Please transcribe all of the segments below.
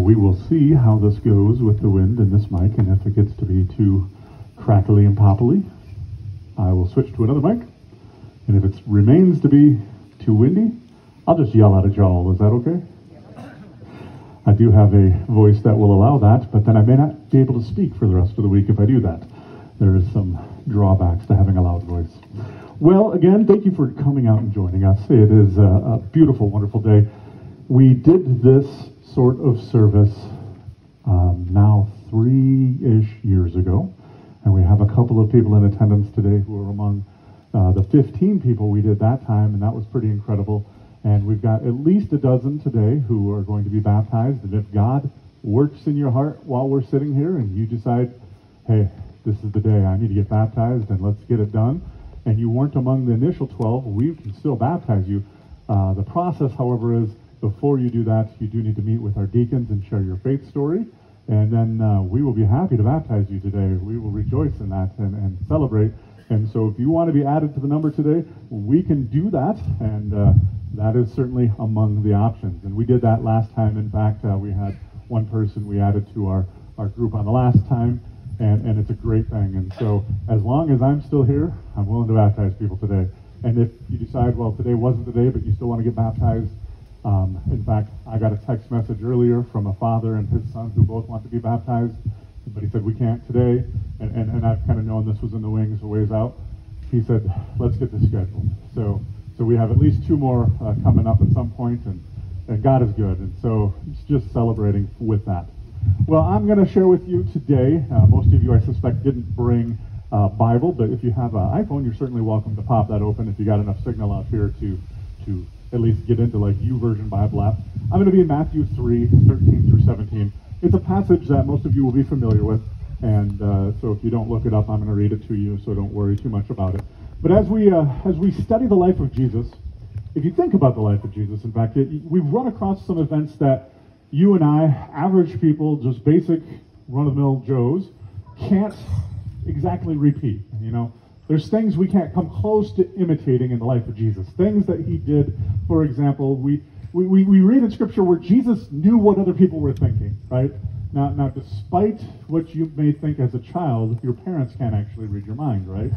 We will see how this goes with the wind and this mic, and if it gets to be too crackly and poppily, I will switch to another mic. And if it remains to be too windy, I'll just yell out at y'all. Is that okay? I do have a voice that will allow that, but then I may not be able to speak for the rest of the week if I do that. There is some drawbacks to having a loud voice. Well, again, thank you for coming out and joining us. It is a beautiful, wonderful day. We did this sort of service now 3-ish years ago, and we have a couple of people in attendance today who are among the 15 people we did that time, and that was pretty incredible. And we've got at least a dozen today who are going to be baptized. And if God works in your heart while we're sitting here and you decide, hey, this is the day I need to get baptized and let's get it done, and you weren't among the initial 12, we can still baptize you. The process, however, is before you do that, you do need to meet with our deacons and share your faith story. And then we will be happy to baptize you today. We will rejoice in that and celebrate. And so if you want to be added to the number today, we can do that. And that is certainly among the options. And we did that last time. In fact, we had one person we added to our group on the last time, and it's a great thing. And so as long as I'm still here, I'm willing to baptize people today. And if you decide, well, today wasn't the day, but you still want to get baptized, in fact, I got a text message earlier from a father and his son who both want to be baptized, but he said, we can't today. And I've kind of known this was in the wings a ways out. He said, let's get this scheduled. So we have at least two more coming up at some point, and God is good. And so it's just celebrating with that. Well, I'm going to share with you today, most of you, I suspect, didn't bring a Bible, but if you have an iPhone, you're certainly welcome to pop that open if you got enough signal out here to at least get into like YouVersion Bible app. I'm going to be in Matthew 3, 13 through 17. It's a passage that most of you will be familiar with, and so if you don't look it up, I'm going to read it to you, so don't worry too much about it. But as we study the life of Jesus, if you think about the life of Jesus, in fact, we've run across some events that you and I, average people, just basic run-of-the-mill Joes, can't exactly repeat, you know? There's things we can't come close to imitating in the life of Jesus. Things that he did, for example, we read in Scripture where Jesus knew what other people were thinking, right? Now, despite what you may think as a child, your parents can't actually read your mind, right?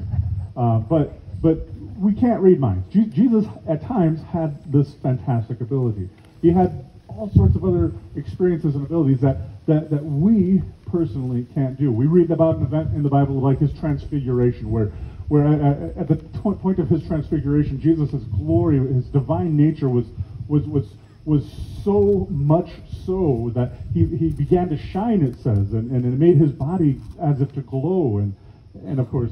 But we can't read minds. Jesus, at times, had this fantastic ability. He had all sorts of other experiences and abilities that we personally can't do. We read about an event in the Bible like his transfiguration, where at the point of his transfiguration, Jesus' glory, his divine nature was so much so that he began to shine, it says, and it made his body as if to glow. And of course,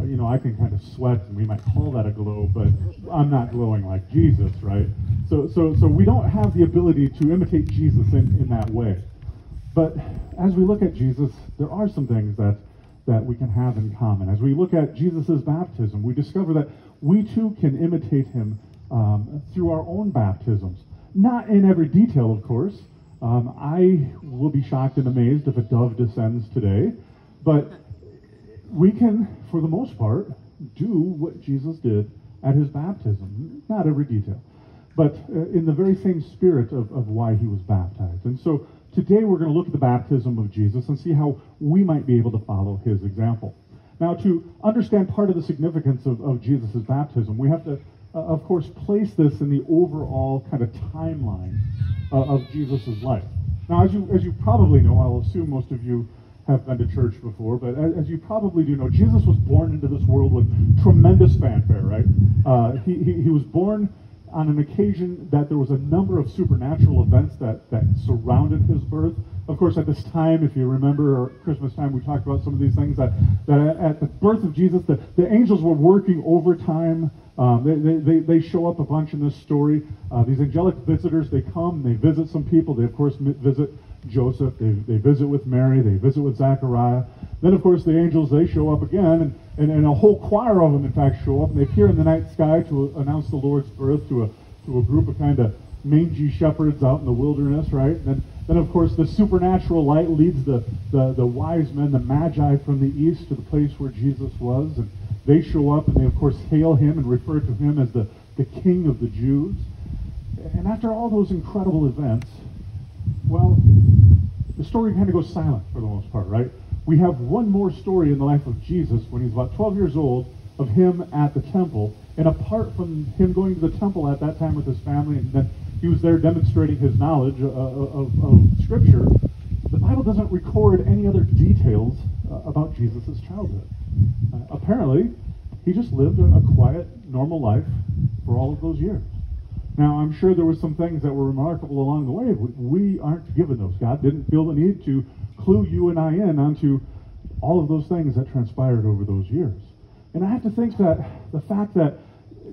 you know, I can kind of sweat, and we might call that a glow, but I'm not glowing like Jesus, right? So we don't have the ability to imitate Jesus in that way. But as we look at Jesus, there are some things that we can have in common. As we look at Jesus' baptism, we discover that we too can imitate him through our own baptisms. Not in every detail, of course. I will be shocked and amazed if a dove descends today. But we can, for the most part, do what Jesus did at his baptism. Not every detail. But in the very same spirit of why he was baptized. And so today we're going to look at the baptism of Jesus and see how we might be able to follow his example. Now, to understand part of the significance of Jesus' baptism, we have to, of course, place this in the overall kind of timeline of Jesus' life. Now, as you probably know, I'll assume most of you have been to church before, but as you probably do know, Jesus was born into this world with tremendous fanfare, right? He was born on an occasion that there was a number of supernatural events that surrounded his birth. Of course, at this time, if you remember Christmas time, we talked about some of these things, that at the birth of Jesus, the angels were working overtime. They show up a bunch in this story. These angelic visitors, they come, they visit some people. They, of course, visit Joseph. They visit with Mary. They visit with Zachariah. Then, of course, the angels, they show up again, and a whole choir of them, in fact, show up, and they appear in the night sky to announce the Lord's birth to a group of kind of mangy shepherds out in the wilderness, right? And then, of course, the supernatural light leads the wise men, the magi from the east, to the place where Jesus was, and they show up, and they, of course, hail him and refer to him as the King of the Jews. And after all those incredible events, well, the story kind of goes silent for the most part, right? We have one more story in the life of Jesus when he's about 12 years old of him at the temple. And apart from him going to the temple at that time with his family, and then he was there demonstrating his knowledge of Scripture, the Bible doesn't record any other details about Jesus' childhood. Apparently, he just lived a quiet, normal life for all of those years. Now, I'm sure there were some things that were remarkable along the way. We aren't given those. God didn't feel the need to clue you and I in onto all of those things that transpired over those years. And I have to think that the fact that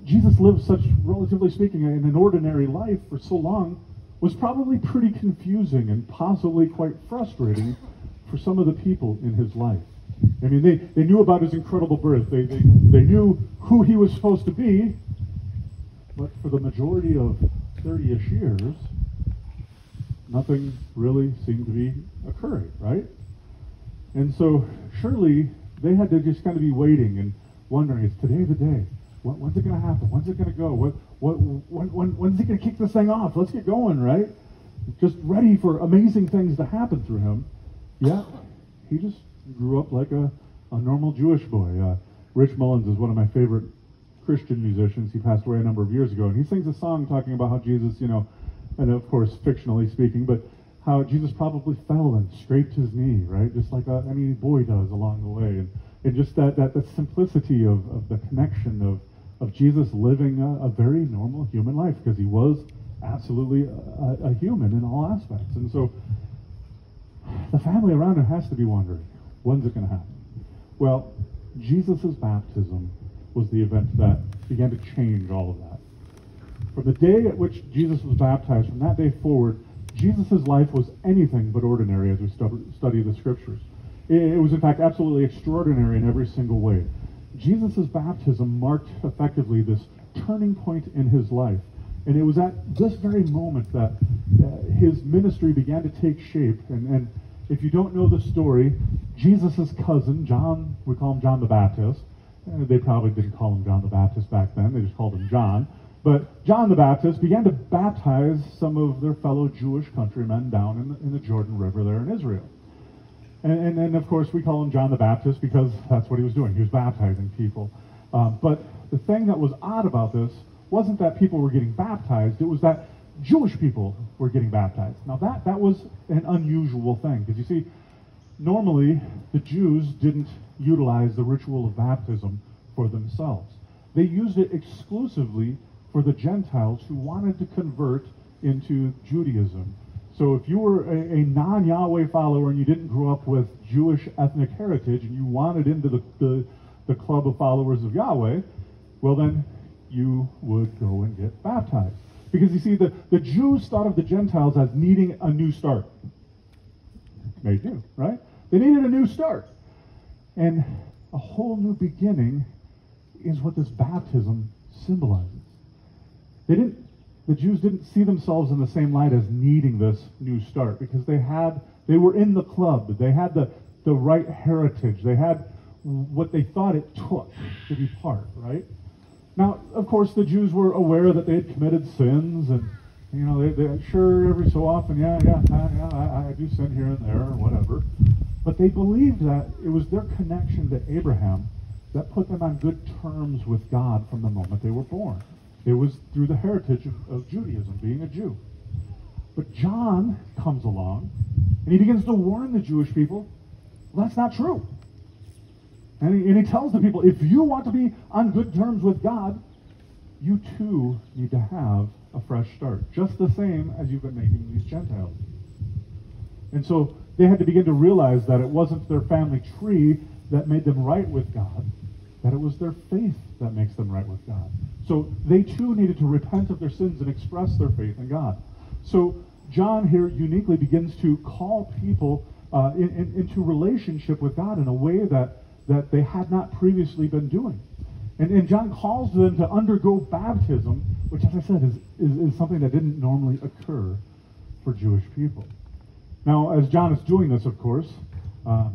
Jesus lived such, relatively speaking, an ordinary life for so long was probably pretty confusing and possibly quite frustrating for some of the people in his life. I mean, they knew about his incredible birth. They knew who he was supposed to be, but for the majority of 30-ish years, nothing really seemed to be occurring, right? And so surely they had to just kind of be waiting and wondering, is today the day? When's it going to happen? When's it going to go? When's he going to kick this thing off? Let's get going, right? Just ready for amazing things to happen through him. Yeah, he just grew up like a normal Jewish boy. Rich Mullins is one of my favorite Christian musicians. He passed away a number of years ago, and he sings a song talking about how Jesus, you know, and of course, fictionally speaking, but how Jesus probably fell and scraped his knee, right? Just like any boy does along the way. And just that simplicity of the connection of Jesus living a very normal human life, because he was absolutely a human in all aspects. And so the family around him has to be wondering, when's it going to happen? Well, Jesus' baptism was the event that began to change all of that. From the day at which Jesus was baptized, from that day forward, Jesus' life was anything but ordinary as we study the Scriptures. It was, in fact, absolutely extraordinary in every single way. Jesus' baptism marked effectively this turning point in his life. And it was at this very moment that his ministry began to take shape. And if you don't know the story, Jesus' cousin, John, we call him John the Baptist. They probably didn't call him John the Baptist back then. They just called him John. But John the Baptist began to baptize some of their fellow Jewish countrymen down in the Jordan River there in Israel. And of course, we call him John the Baptist because that's what he was doing. He was baptizing people. But the thing that was odd about this wasn't that people were getting baptized. It was that Jewish people were getting baptized. Now, that was an unusual thing because, you see, normally the Jews didn't utilize the ritual of baptism for themselves. They used it exclusively for the Gentiles who wanted to convert into Judaism. So if you were a non-Yahweh follower and you didn't grow up with Jewish ethnic heritage and you wanted into the club of followers of Yahweh, well then you would go and get baptized. Because you see, the Jews thought of the Gentiles as needing a new start. They do, right? They needed a new start. And a whole new beginning is what this baptism symbolizes. The Jews didn't see themselves in the same light as needing this new start because they were in the club. They had the right heritage. They had what they thought it took to be part, right? Now, of course, the Jews were aware that they had committed sins and, you know, they sure, every so often, I do sin here and there or whatever. But they believed that it was their connection to Abraham that put them on good terms with God from the moment they were born. It was through the heritage of Judaism, being a Jew. But John comes along, and he begins to warn the Jewish people, well, that's not true. And he tells the people, if you want to be on good terms with God, you too need to have a fresh start, just the same as you've been making these Gentiles. And so they had to begin to realize that it wasn't their family tree that made them right with God, that it was their faith that makes them right with God. So they too needed to repent of their sins and express their faith in God. So John here uniquely begins to call people into relationship with God in a way that they had not previously been doing. And John calls them to undergo baptism, which, as I said, is something that didn't normally occur for Jewish people. Now, as John is doing this, of course,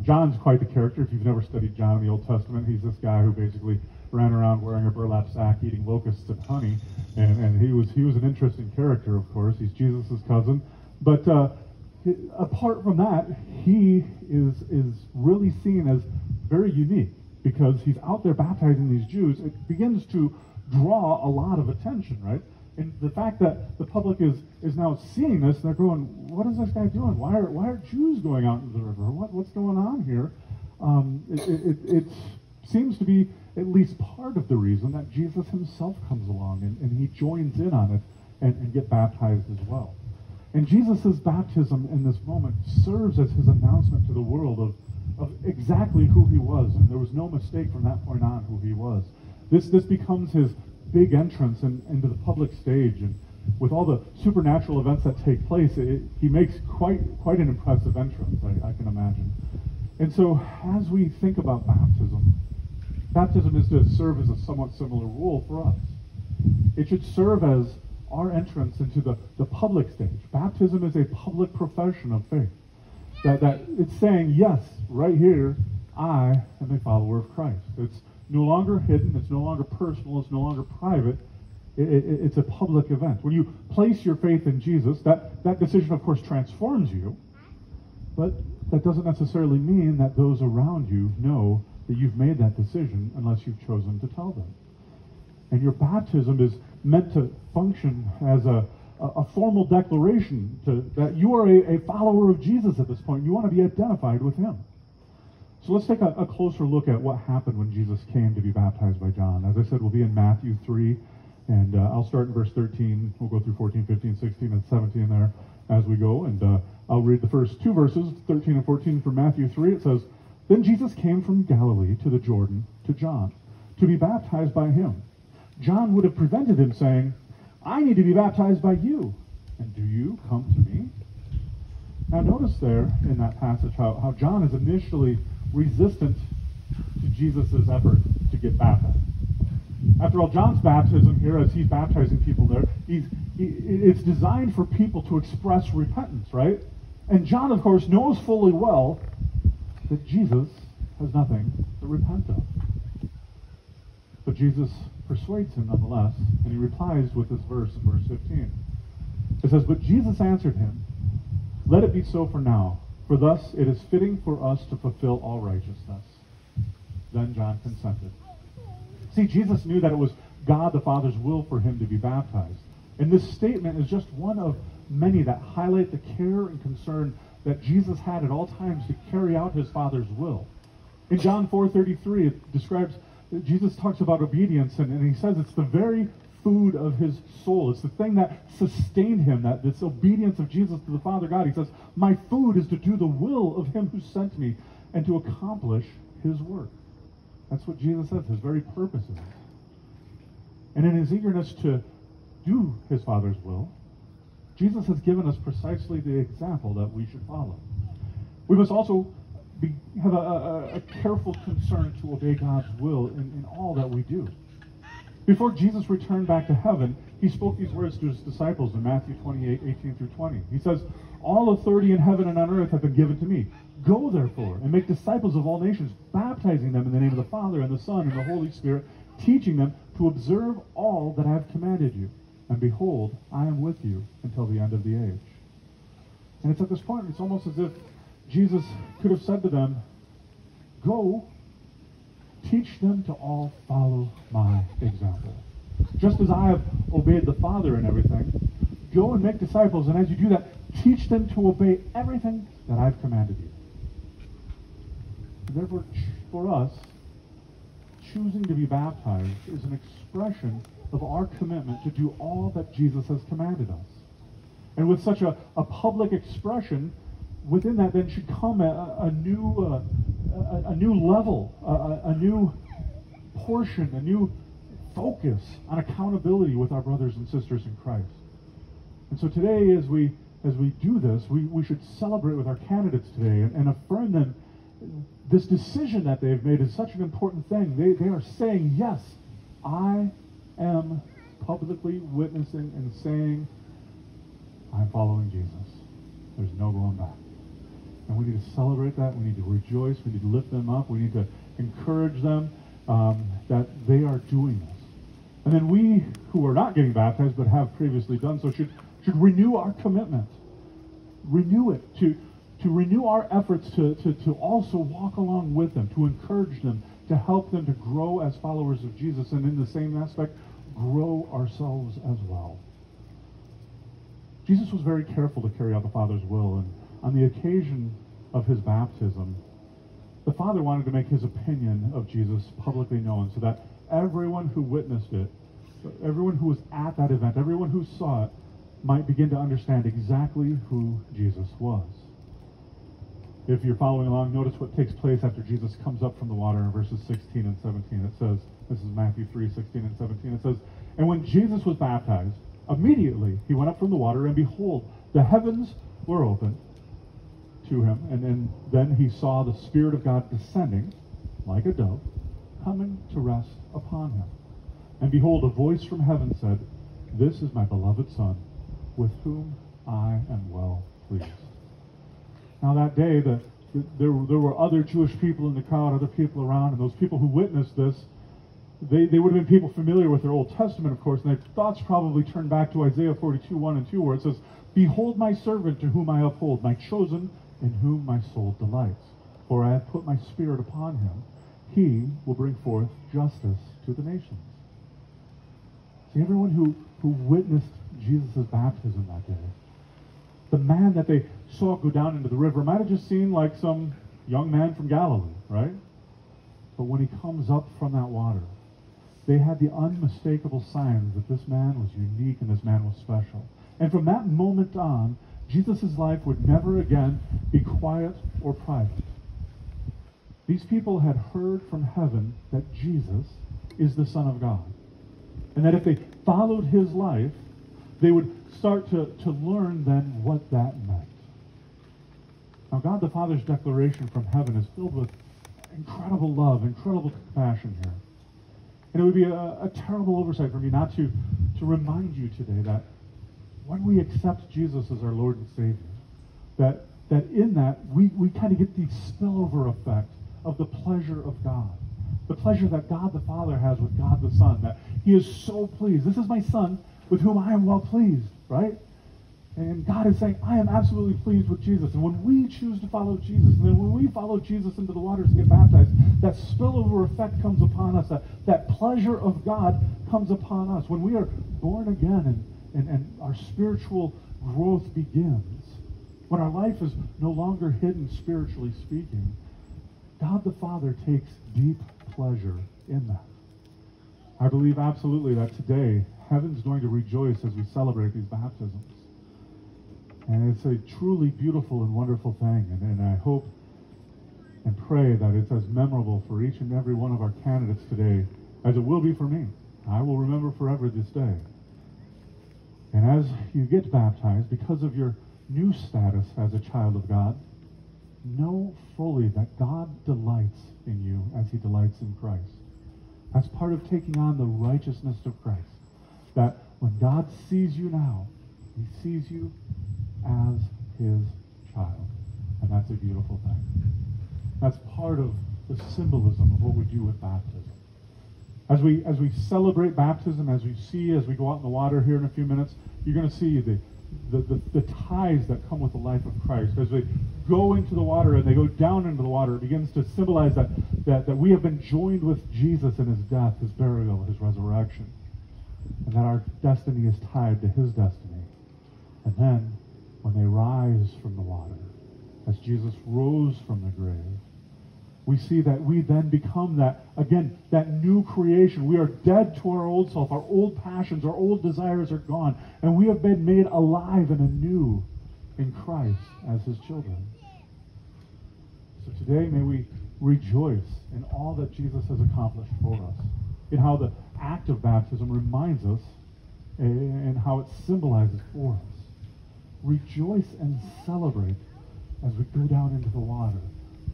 John's quite the character. If you've never studied John in the Old Testament, he's this guy who basically ran around wearing a burlap sack, eating locusts and honey, and he was an interesting character, of course. He's Jesus' cousin. But apart from that, he is really seen as very unique because he's out there baptizing these Jews. It begins to draw a lot of attention, right? And the fact that the public is now seeing this, and they're going, what is this guy doing? Why are Jews going out into the river? What's going on here? It seems to be at least part of the reason that Jesus himself comes along and he joins in on it and get baptized as well. And Jesus' baptism in this moment serves as his announcement to the world of exactly who he was. And there was no mistake from that point on who he was. This becomes his big entrance into the public stage, and with all the supernatural events that take place, he makes quite an impressive entrance, I can imagine. And so as we think about baptism, baptism is to serve as a somewhat similar role for us. It should serve as our entrance into the public stage. Baptism is a public profession of faith. That it's saying, yes, right here, I am a follower of Christ. It's no longer hidden, it's no longer personal, it's no longer private, it's a public event. When you place your faith in Jesus, that decision of course transforms you, but that doesn't necessarily mean that those around you know that you've made that decision unless you've chosen to tell them. And your baptism is meant to function as a formal declaration that you are a follower of Jesus at this point. You want to be identified with him. So let's take a closer look at what happened when Jesus came to be baptized by John. As I said, we'll be in Matthew 3, and I'll start in verse 13. We'll go through 14, 15, 16, and 17 there as we go. And I'll read the first two verses, 13 and 14 from Matthew 3. It says, "Then Jesus came from Galilee to the Jordan to John to be baptized by him. John would have prevented him, saying, 'I need to be baptized by you, and do you come to me?'" Now notice there in that passage how John is initially resistant to Jesus' effort to get baptized. After all, John's baptism here, as he's baptizing people there, it's designed for people to express repentance, right? And John, of course, knows fully well that Jesus has nothing to repent of. But Jesus persuades him nonetheless, and he replies with this verse in verse 15. It says, "But Jesus answered him, 'Let it be so for now, for thus it is fitting for us to fulfill all righteousness.' Then John consented." See, Jesus knew that it was God the Father's will for him to be baptized. And this statement is just one of many that highlight the care and concern that Jesus had at all times to carry out his Father's will. In John 4:33, it describes, Jesus talks about obedience, and he says it's the very food of his soul. It's the thing that sustained him, that this obedience of Jesus to the Father God. He says, "My food is to do the will of him who sent me and to accomplish his work." That's what Jesus says, his very purpose is. And in his eagerness to do his Father's will, Jesus has given us precisely the example that we should follow. We must also have a careful concern to obey God's will in all that we do. Before Jesus returned back to heaven, he spoke these words to his disciples in Matthew 28, 18 through 20. He says, "All authority in heaven and on earth have been given to me. Go, therefore, and make disciples of all nations, baptizing them in the name of the Father and the Son and the Holy Spirit, teaching them to observe all that I have commanded you. And behold, I am with you until the end of the age." And it's at this point, it's almost as if Jesus could have said to them, "Go, teach them to all follow my example. Just as I have obeyed the Father in everything, go and make disciples, and as you do that, teach them to obey everything that I've commanded you." And therefore, for us, choosing to be baptized is an expression of our commitment to do all that Jesus has commanded us. And with such a public expression, within that then should come a new level, a new portion, a new focus on accountability with our brothers and sisters in Christ. And so today, as we do this, we should celebrate with our candidates today and affirm them. This decision that they've made is such an important thing. They are saying, yes, I am publicly witnessing and saying, I'm following Jesus. There's no going back. And we need to celebrate that. We need to rejoice. We need to lift them up. We need to encourage them that they are doing this. And then we, who are not getting baptized but have previously done so, should renew our commitment renew it, to renew our efforts to also walk along with them, to encourage them, to help them to grow as followers of Jesus, and in the same aspect, grow ourselves as well. Jesus was very careful to carry out the Father's will, and on the occasion of his baptism, the Father wanted to make his opinion of Jesus publicly known so that everyone who witnessed it, everyone who was at that event, everyone who saw it, might begin to understand exactly who Jesus was. If you're following along, notice what takes place after Jesus comes up from the water in verses 16 and 17. It says, this is Matthew 3, 16 and 17. It says, "And when Jesus was baptized, immediately he went up from the water, and behold, the heavens were opened to him, and then he saw the Spirit of God descending like a dove, coming to rest upon him. And behold, a voice from heaven said, 'This is my beloved Son, with whom I am well pleased.'" Now that day, there were other Jewish people in the crowd, other people around, and those people who witnessed this, they would have been people familiar with their Old Testament, of course, and their thoughts probably turned back to Isaiah 42, 1 and 2, where it says, "Behold my servant to whom I uphold, my chosen in whom my soul delights. For I have put my Spirit upon him. He will bring forth justice to the nations." See, everyone who witnessed Jesus' baptism that day, the man that they saw go down into the river might have just seemed like some young man from Galilee, right? But when he comes up from that water, they had the unmistakable signs that this man was unique and this man was special. And from that moment on, Jesus' life would never again be quiet or private. These people had heard from heaven that Jesus is the Son of God, and that if they followed his life, they would start to learn then what that meant. Now, God the Father's declaration from heaven is filled with incredible love, incredible compassion here. And it would be a terrible oversight for me not to remind you today that when we accept Jesus as our Lord and Savior, that in that we kind of get the spillover effect of the pleasure of God, the pleasure that God the Father has with God the Son, that he is so pleased. This is my Son with whom I am well pleased, right? And God is saying, I am absolutely pleased with Jesus. And when we choose to follow Jesus, and then when we follow Jesus into the waters and get baptized, that spillover effect comes upon us, that pleasure of God comes upon us. When we are born again and our spiritual growth begins, when our life is no longer hidden spiritually speaking, God the Father takes deep pleasure in that. I believe absolutely that today, heaven's going to rejoice as we celebrate these baptisms. And it's a truly beautiful and wonderful thing. And I hope and pray that it's as memorable for each and every one of our candidates today as it will be for me. I will remember forever this day. And as you get baptized, because of your new status as a child of God, know fully that God delights in you as he delights in Christ. That's part of taking on the righteousness of Christ. That when God sees you now, he sees you as his child. And that's a beautiful thing. That's part of the symbolism of what we do with baptism. As we celebrate baptism, as we see, as we go out in the water here in a few minutes, you're going to see the ties that come with the life of Christ. As they go into the water and they go down into the water, it begins to symbolize that we have been joined with Jesus in his death, his burial, his resurrection, and that our destiny is tied to his destiny. And then, when they rise from the water, as Jesus rose from the grave, we see that we then become that new creation. We are dead to our old self. Our old passions, our old desires are gone. And we have been made alive and anew in Christ as his children. So today, may we rejoice in all that Jesus has accomplished for us, in how the act of baptism reminds us and how it symbolizes for us. Rejoice and celebrate as we go down into the water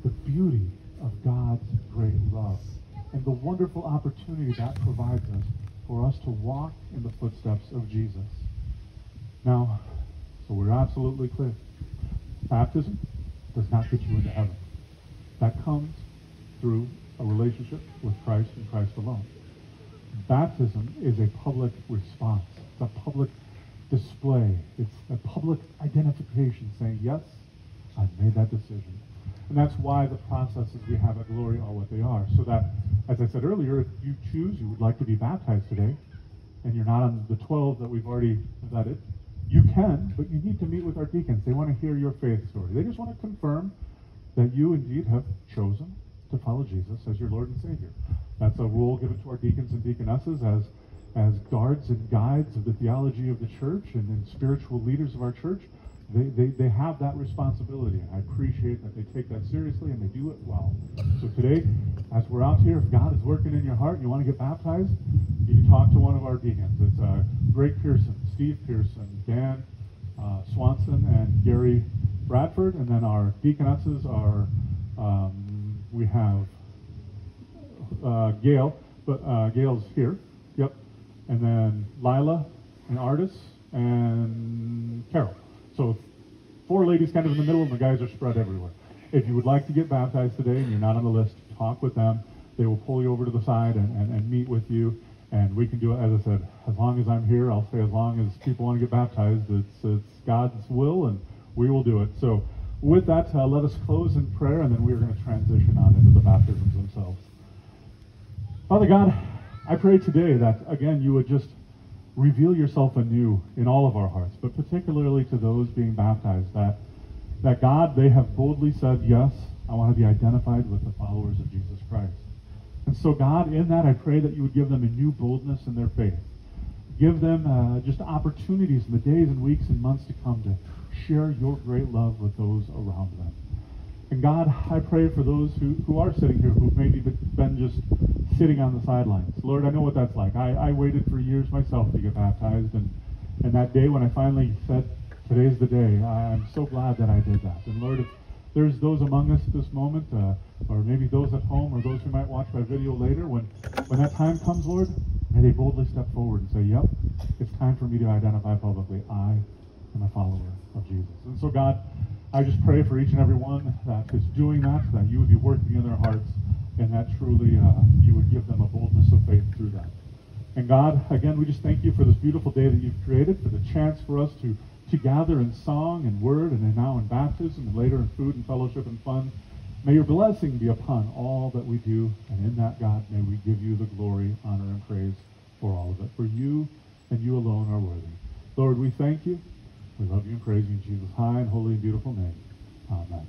the beauty of God's great love and the wonderful opportunity that provides us for us to walk in the footsteps of Jesus. Now, so we're absolutely clear. Baptism does not get you into heaven. That comes through a relationship with Christ and Christ alone. Baptism is a public response. It's a public display. It's a public identification saying, yes, I've made that decision. And that's why the processes we have at Glory are what they are. So that, as I said earlier, if you choose you would like to be baptized today, and you're not on the 12 that we've already vetted, you can, but you need to meet with our deacons. They want to hear your faith story. They just want to confirm that you indeed have chosen to follow Jesus as your Lord and Savior. That's a role given to our deacons and deaconesses as guards and guides of the theology of the church and spiritual leaders of our church. They have that responsibility, and I appreciate that they take that seriously and they do it well. So today, as we're out here, if God is working in your heart and you want to get baptized, you can talk to one of our deacons. It's Greg Pearson, Steve Pearson, Dan Swanson, and Gary Bradford. And then our deaconesses are, we have Gail, but Gail's here, yep. And then Lila, an artist, and Carol. So 4 ladies kind of in the middle, and the guys are spread everywhere. If you would like to get baptized today and you're not on the list, talk with them. They will pull you over to the side and meet with you. And we can do it, as I said, as long as I'm here. I'll say as long as people want to get baptized. It's God's will, and we will do it. So with that, let us close in prayer, and then we're going to transition on into the baptisms themselves. Father God, I pray today that, again, you would just reveal yourself anew in all of our hearts, but particularly to those being baptized, that God, they have boldly said, yes, I want to be identified with the followers of Jesus Christ. And so, God, in that, I pray that you would give them a new boldness in their faith. Give them just opportunities in the days and weeks and months to come to share your great love with those around them. And God, I pray for those who are sitting here who've maybe been just sitting on the sidelines. Lord, I know what that's like. I waited for years myself to get baptized, and that day when I finally said, today's the day, I'm so glad that I did that. And Lord, if there's those among us at this moment, or maybe those at home, or those who might watch my video later, when that time comes, Lord, may they boldly step forward and say, yep, it's time for me to identify publicly. I am a follower of Jesus. And so, God, I just pray for each and every one that is doing that, that you would be working in their hearts, and that truly you would give them a boldness of faith through that. And God, again, we just thank you for this beautiful day that you've created, for the chance for us to gather in song and word, and now in baptism, and later in food and fellowship and fun. May your blessing be upon all that we do, and in that, God, may we give you the glory, honor, and praise for all of it. For you and you alone are worthy. Lord, we thank you. We love you and praise you in Jesus' high and holy and beautiful name. Amen.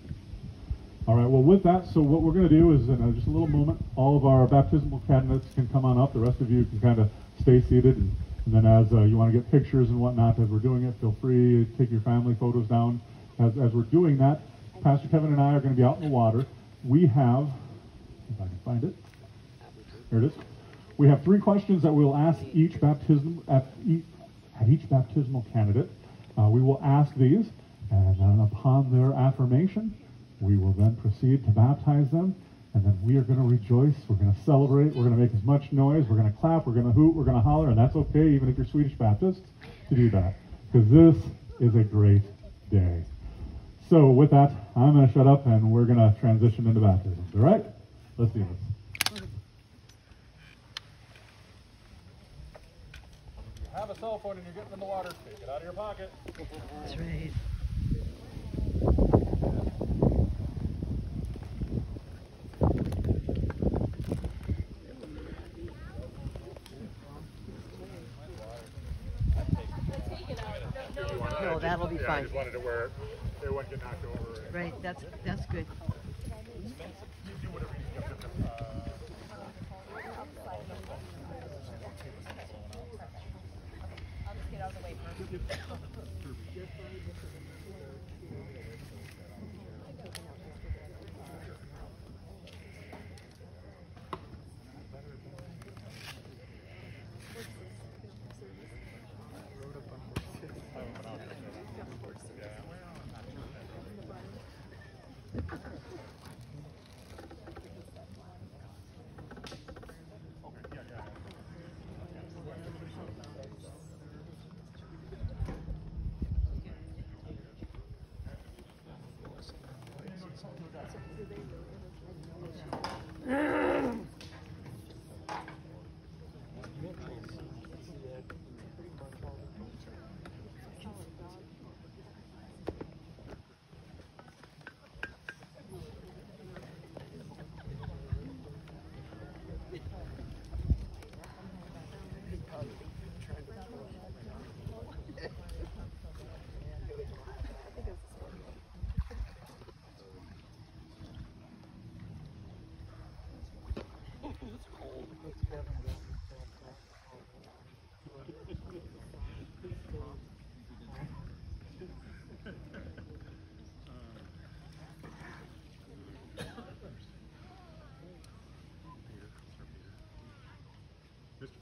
All right, well, with that, so what we're going to do is, in just a little moment, all of our baptismal candidates can come on up. The rest of you can kind of stay seated. And then as you want to get pictures and whatnot as we're doing it, feel free to take your family photos down. As we're doing that, Pastor Kevin and I are going to be out in the water. We have, if I can find it, there it is. We have 3 questions that we'll ask each baptismal candidate. We will ask these, and then upon their affirmation, we will then proceed to baptize them, and then we are going to rejoice, we're going to celebrate, we're going to make as much noise, we're going to clap, we're going to hoot, we're going to holler, and that's okay, even if you're Swedish Baptists, to do that, because this is a great day. So with that, I'm going to shut up, and we're going to transition into baptisms. All right? Let's do this. Have a cell phone and you're getting in the water, take it out of your pocket. That's right. No, that'll be fine. I just wanted to wear it won't get knocked over. Right, that's good.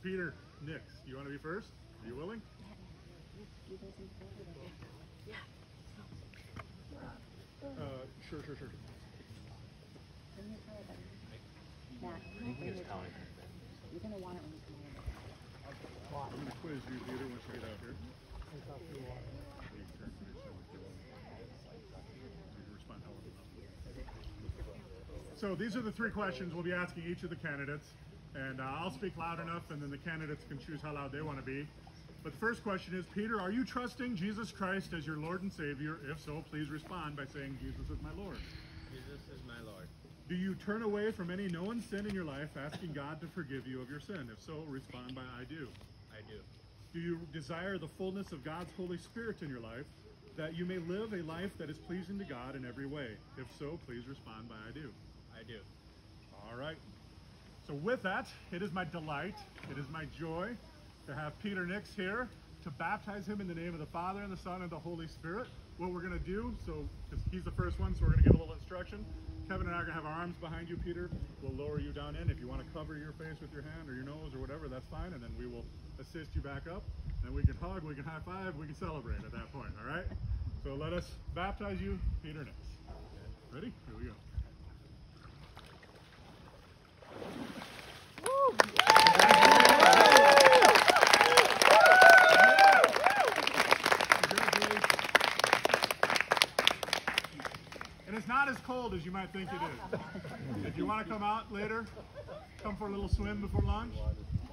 Peter Nix, you want to be first? Are you willing? Yeah. Sure. You're going to want it when you come in. I'm going to quiz you, Peter, once you get out here. So these are the three questions we'll be asking each of the candidates. And I'll speak loud enough, and then the candidates can choose how loud they want to be. But the first question is, Peter, are you trusting Jesus Christ as your Lord and Savior? If so, please respond by saying, Jesus is my Lord. Jesus is my Lord. Do you turn away from any known sin in your life, asking God to forgive you of your sin? If so, respond by, I do. I do. Do you desire the fullness of God's Holy Spirit in your life, that you may live a life that is pleasing to God in every way? If so, please respond by, I do. I do. All right. So with that, it is my delight, it is my joy to have Peter Nix here to baptize him in the name of the Father and the Son and the Holy Spirit. What we're going to do, so he's the first one, so we're going to give a little instruction. Kevin and I are going to have our arms behind you, Peter. We'll lower you down in. If you want to cover your face with your hand or your nose or whatever, that's fine. And then we will assist you back up. Then we can hug, we can high five, we can celebrate at that point, all right? So let us baptize you, Peter Nix. Ready? Here we go. And it's not as cold as you might think it is. If you want to come out later, come for a little swim before lunch,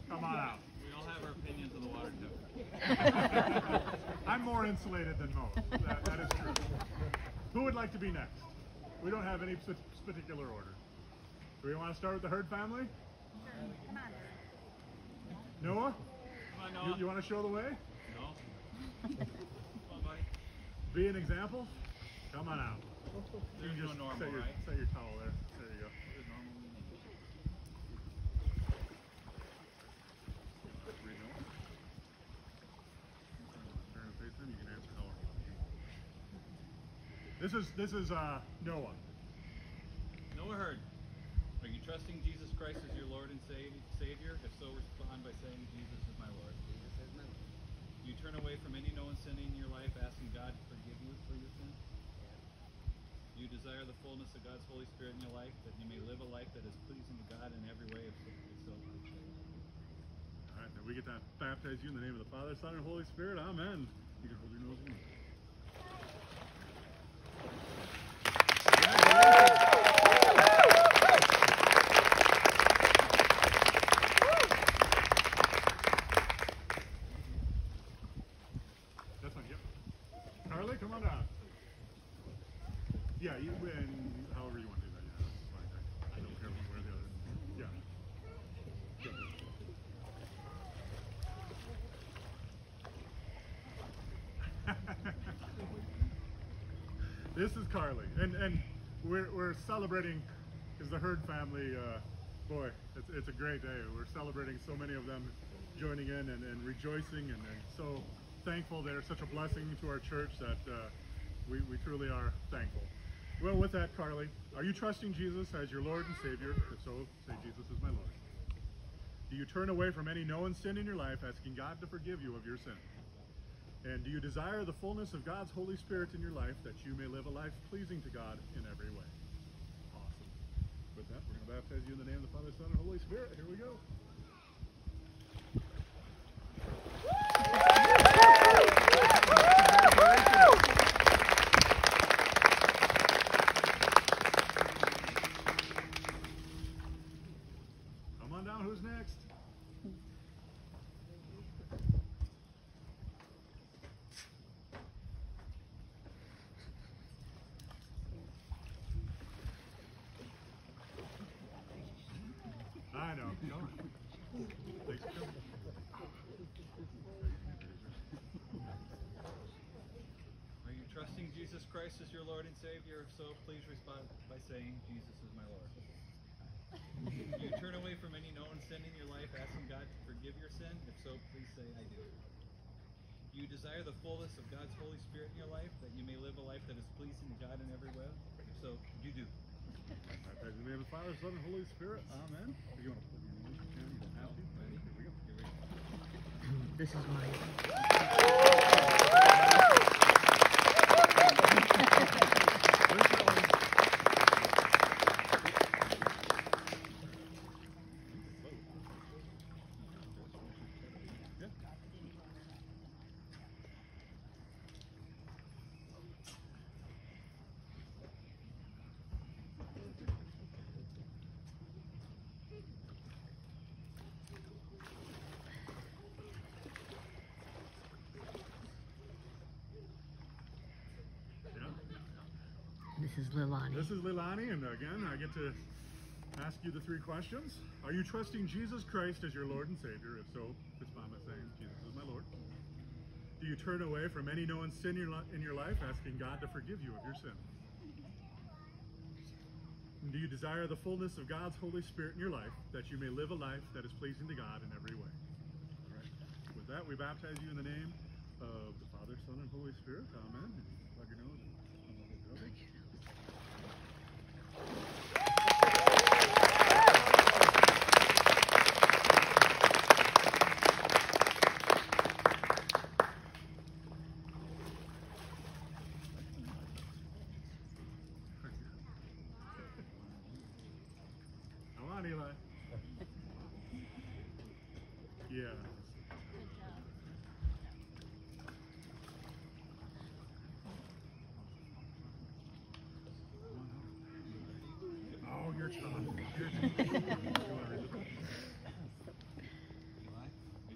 come on out. We all have our opinions on the water temperature. I'm more insulated than most. That is true. Who would like to be next? We don't have any particular order. Do we want to start with the Herd family? Come on. Noah? Come on, Noah. You want to show the way? No. Come on, buddy. Be an example? Come on out. You can just normal, set your towel there. There you go. Turn and face him. You can answer how long. This is Noah. Noah Herd. Are you trusting Jesus Christ as your Lord and Savior? If so, respond by saying, Jesus is my Lord. Jesus is my Lord. Do you turn away from any known sin in your life, asking God to forgive you for your sin? Yeah. Do you desire the fullness of God's Holy Spirit in your life, that you may live a life that is pleasing to God in every way? If so, all right, then we get to baptize you in the name of the Father, Son, and Holy Spirit. Amen. You can hold your nose in. This is Carly, and we're celebrating, because the Herd family, boy, it's a great day. We're celebrating so many of them joining in and rejoicing, and so thankful. They're such a blessing to our church that we truly are thankful. Well, with that, Carly, are you trusting Jesus as your Lord and Savior? If so, say, Jesus is my Lord. Do you turn away from any known sin in your life, asking God to forgive you of your sin? And do you desire the fullness of God's Holy Spirit in your life, that you may live a life pleasing to God in every way? Awesome. With that, we're going to baptize you in the name of the Father, Son, and Holy Spirit. Here we go. Come on down. Who's next? Jesus Christ is your Lord and Savior. If so, please respond by saying, Jesus is my Lord. Do you turn away from any known sin in your life, asking God to forgive your sin? If so, please say, I do. Do you desire the fullness of God's Holy Spirit in your life, that you may live a life that is pleasing to God in every way? If so, you do. In the name of the Father, Son, and Holy Spirit. Amen. Here we go. This is my This is Lilani. This is Lilani, and again, I get to ask you the three questions. Are you trusting Jesus Christ as your Lord and Savior? If so, respond by saying, Jesus is my Lord. Do you turn away from any known sin in your life, asking God to forgive you of your sin? And do you desire the fullness of God's Holy Spirit in your life, that you may live a life that is pleasing to God in every way? All right. With that, we baptize you in the name of the Father, Son, and Holy Spirit. Amen. Plug your nose. Thank you. Are you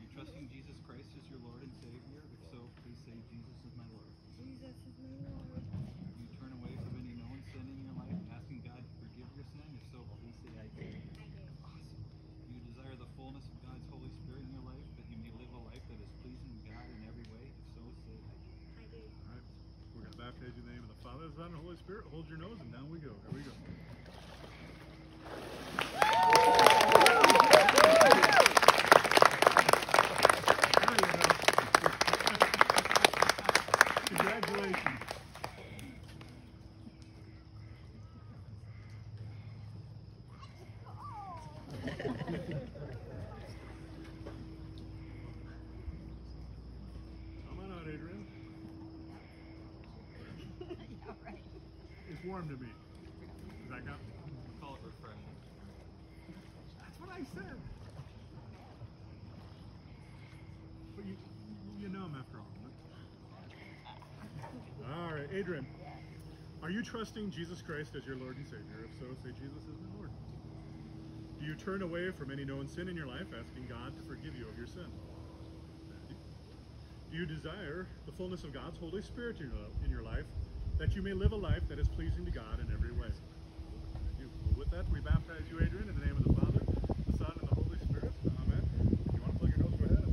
trusting Jesus Christ as your Lord and Savior? If so, please say, Jesus is my Lord. Jesus is my Lord. Do you turn away from any known sin in your life, asking God to forgive your sin? If so, please say, I do. Awesome. Do you desire the fullness of God's Holy Spirit in your life, that you may live a life that is pleasing to God in every way? If so, say, I do. I do. All right. We're going to baptize you in the name of the Father, the Son, and the Holy Spirit. Hold your nose, and down we go. Here we go. Warm to me. Does that count? We call it refreshing. That's what I said. But you know him after all. All right, Adrian. Are you trusting Jesus Christ as your Lord and Savior? If so, say Jesus is my Lord. Do you turn away from any known sin in your life, asking God to forgive you of your sin? Do you desire the fullness of God's Holy Spirit in your life, that you may live a life that is pleasing to God in every way? Well, with that, we baptize you, Adrian, in the name of the Father, the Son, and the Holy Spirit. Amen. If you want to plug your nose, go ahead.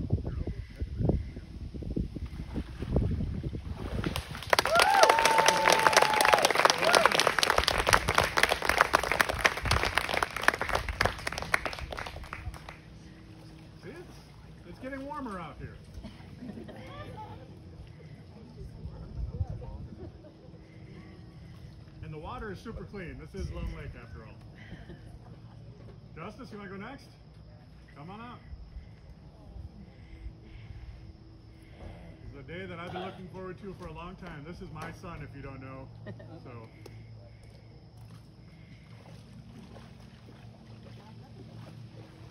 See, it's getting warmer out here. Water is super clean. This is Lone Lake after all. Justice, you want to go next? Come on out. This is a day that I've been looking forward to for a long time. This is my son, if you don't know. So.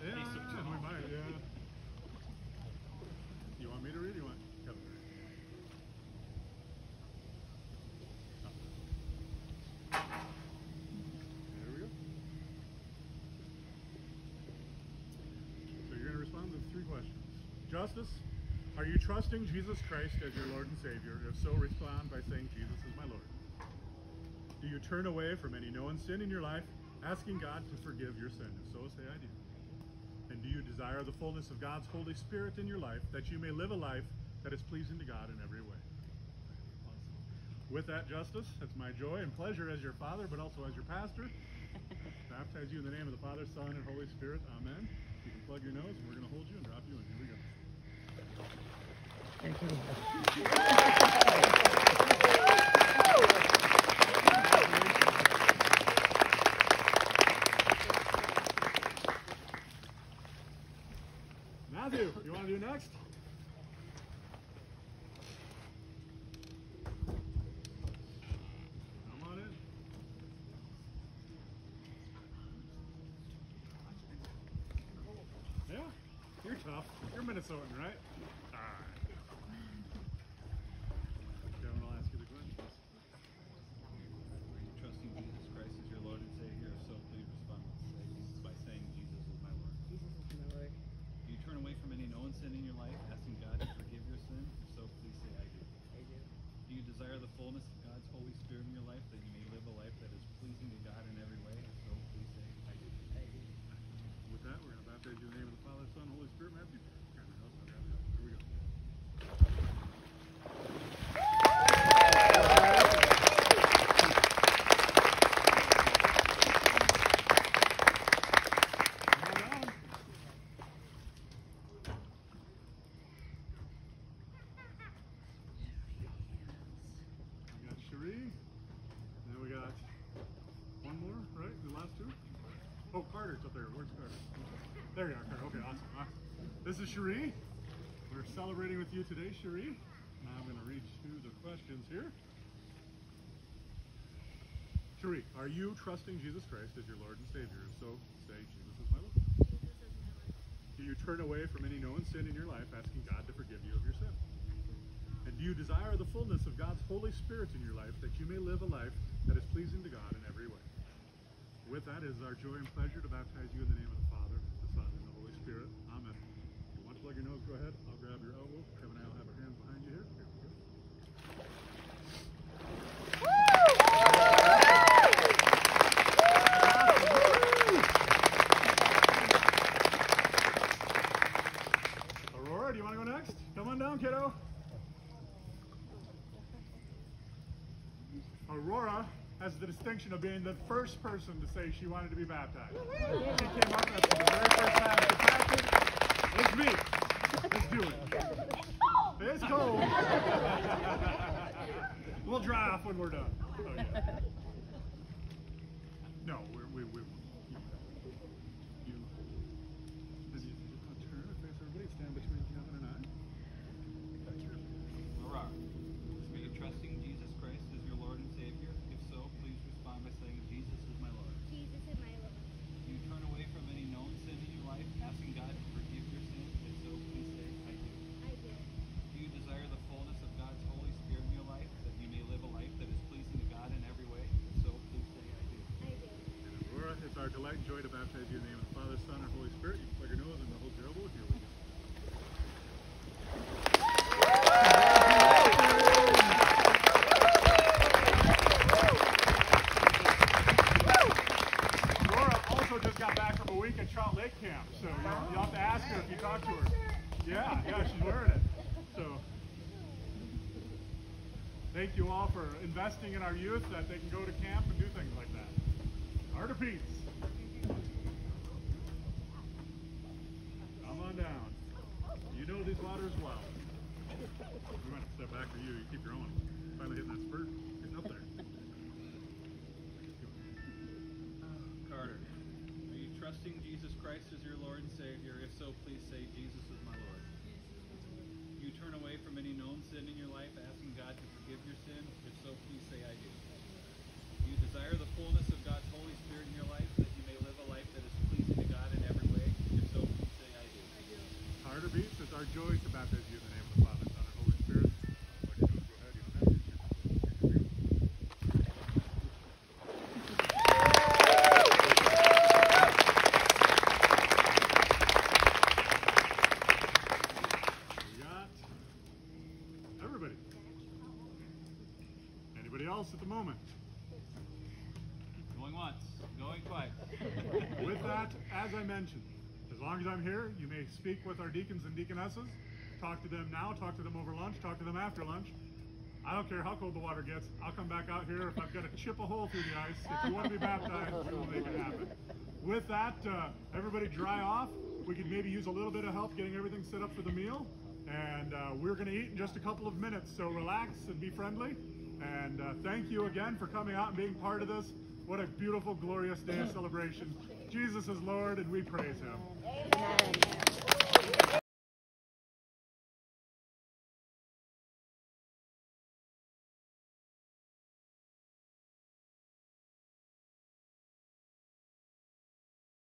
Yeah, we might, yeah. You want me to read? You want Kevin to read? Justice, are you trusting Jesus Christ as your Lord and Savior? If so, respond by saying, Jesus is my Lord. Do you turn away from any known sin in your life, asking God to forgive your sin? If so, say, I do. And do you desire the fullness of God's Holy Spirit in your life, that you may live a life that is pleasing to God in every way? Awesome. With that, Justice, it's my joy and pleasure as your father, but also as your pastor. Baptize you in the name of the Father, Son, and Holy Spirit. Amen. You can plug your nose, and we're going to hold you and drop you in. Here we go. Thank you. Matthew, you want to do next? minutes on, right? All right. Kevin, I'll ask you the question. Are you trusting Jesus Christ as your Lord and Savior? If so, please respond by saying, Jesus is my Lord. Jesus is my Lord. Do you turn away from any known sin in your life, asking God to forgive your sin? If so, please say, I do. I do. Do you desire the fullness of God's Holy Spirit in your life, that you may live a life that is pleasing to God in every way? If so, please say, I do. I do. With that, we're going to baptize you in the name of the Father, Son, Holy Spirit, Matthew. Here we go. We got Cherie. Now we got one more, right? The last two? Oh, Carter's up there. Where's Carter? There you are, Carter. Okay, awesome. This is Cherie. We're celebrating with you today, Cherie. Now I'm going to read through the questions here. Cherie, are you trusting Jesus Christ as your Lord and Savior? If so, say, Jesus is my Lord. Jesus is my Lord. Do you turn away from any known sin in your life, asking God to forgive you of your sin? And do you desire the fullness of God's Holy Spirit in your life, that you may live a life that is pleasing to God in every way? With that, it is our joy and pleasure to baptize you in the name of the Father, the Son, and the Holy Spirit. Amen. If you want to plug your nose, go ahead. I'll grab your elbow. Kevin and I will have our hands behind you here. Here we go. Aurora, do you want to go next? Come on down, kiddo. Aurora has the distinction of being the first person to say she wanted to be baptized. She came up with the very first time she practiced. It's me. Let's do it. It's cold. We'll dry off when we're done. Oh, yeah. No, we won't. You. Does you turn or face everybody? Stand between Kevin and I. That's your. Aurora, are you trusting Jesus Christ as your Lord and Savior? So please respond by saying, Jesus is my Lord. Jesus is my Lord. Do you turn away from any known sin in your life, asking God to forgive your sin? If so, please say, I do. I do. Do you desire the fullness of God's Holy Spirit in your life, that you may live a life that is pleasing to God in every way? If so, please say, I do. I do. And Aurora, it's our delight and joy to baptize you in the name of the Father, Son, and Holy Spirit. You can plug your nose and hold your elbow. Here we go. Camp, so you'll have to ask her if you talk to her. Yeah, she's wearing it. So, thank you all for investing in our youth that they can go to camp and do things like that. Art of Peace. Come on down. You know these waters well. We might have to step back for you. You keep your own. Finally hitting that spurt. Getting up there. Carter. Trusting Jesus Christ as your Lord and Savior, if so, please say, Jesus is my Lord. Do you turn away from any known sin in your life, asking God to forgive your sin? If so, please say, I do. Do you desire the fullness of God's Holy Spirit in your life, that you may live a life that is pleasing to God in every way? If so, please say, I do. I do. Harder beats, it's our joy to baptize you in the name of the Father, Son, and Holy Spirit. At the moment. Going once, going twice. With that, as I mentioned, as long as I'm here, you may speak with our deacons and deaconesses. Talk to them now, talk to them over lunch, talk to them after lunch. I don't care how cold the water gets. I'll come back out here if I've got to chip a hole through the ice. If you want to be baptized, we will make it happen. With that, everybody dry off. We could maybe use a little bit of help getting everything set up for the meal. And we're going to eat in just a couple of minutes, so relax and be friendly. And thank you again for coming out and being part of this. What a beautiful, glorious day of celebration. Jesus is Lord, and we praise him. Amen.